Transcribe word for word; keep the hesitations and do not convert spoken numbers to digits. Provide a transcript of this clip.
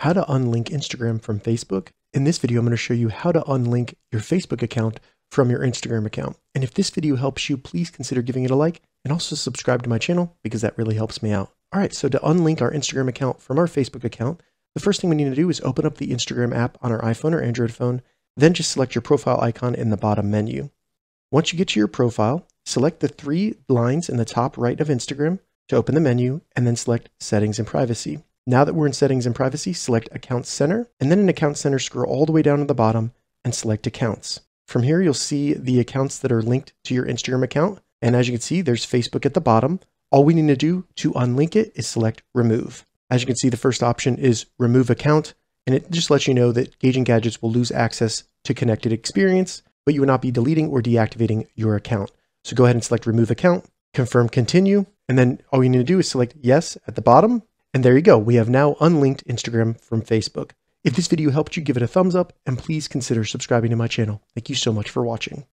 how to unlink Instagram from Facebook. In this video, I'm going to show you how to unlink your Facebook account from your Instagram account. And if this video helps you, please consider giving it a like and also subscribe to my channel because that really helps me out. All right, so to unlink our Instagram account from our Facebook account, the first thing we need to do is open up the Instagram app on our iPhone or Android phone, then just select your profile icon in the bottom menu. Once you get to your profile, select the three lines in the top right of Instagram to open the menu, and then select Settings and Privacy. Now that we're in Settings and Privacy, select Account Center, and then in Account Center, scroll all the way down to the bottom and select Accounts. From here, you'll see the accounts that are linked to your Instagram account. And as you can see, there's Facebook at the bottom. All we need to do to unlink it is select Remove. As you can see, the first option is Remove Account, and it just lets you know that Gauging Gadgets will lose access to Connected Experience, but you will not be deleting or deactivating your account. So go ahead and select Remove Account, confirm Continue, and then all you need to do is select Yes at the bottom, and there you go. We have now unlinked Instagram from Facebook. If this video helped you, give it a thumbs up, and please consider subscribing to my channel. Thank you so much for watching.